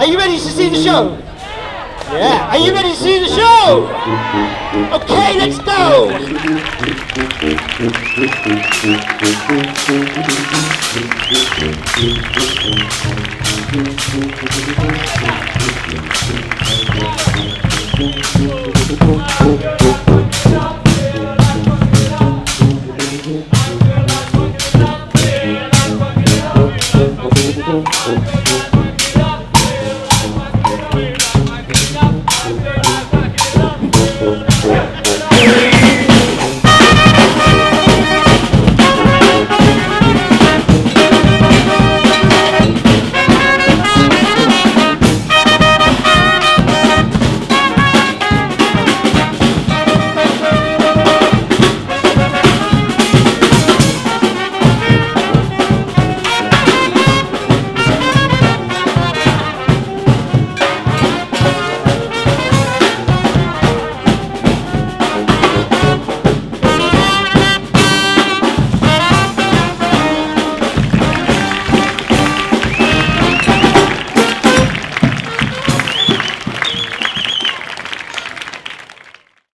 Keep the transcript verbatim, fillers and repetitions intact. Are you ready to see the show? Yeah. Are you ready to see the show? Okay, let's go.